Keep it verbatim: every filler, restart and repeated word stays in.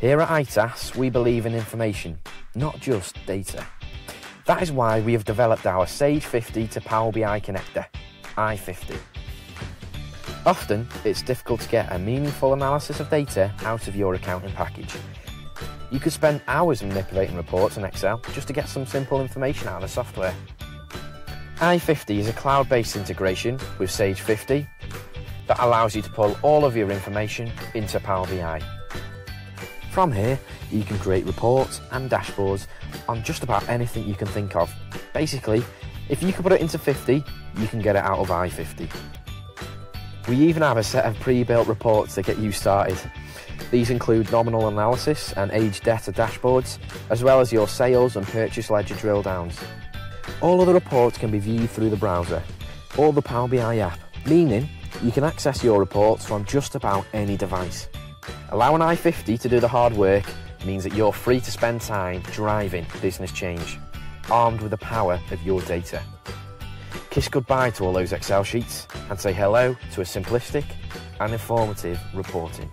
Here at I T A S, we believe in information, not just data. That is why we have developed our Sage fifty to Power B I connector, i fifty. Often, it's difficult to get a meaningful analysis of data out of your accounting package. You could spend hours manipulating reports in Excel just to get some simple information out of the software. i fifty is a cloud-based integration with Sage fifty that allows you to pull all of your information into Power B I. From here, you can create reports and dashboards on just about anything you can think of. Basically, if you can put it into fifty, you can get it out of i fifty. We even have a set of pre-built reports to get you started. These include nominal analysis and age debtor dashboards, as well as your sales and purchase ledger drill downs. All of the reports can be viewed through the browser or the Power B I app, meaning you can access your reports from just about any device. Allowing i fifty to do the hard work means that you're free to spend time driving business change, armed with the power of your data. Kiss goodbye to all those Excel sheets and say hello to a simplistic and informative reporting.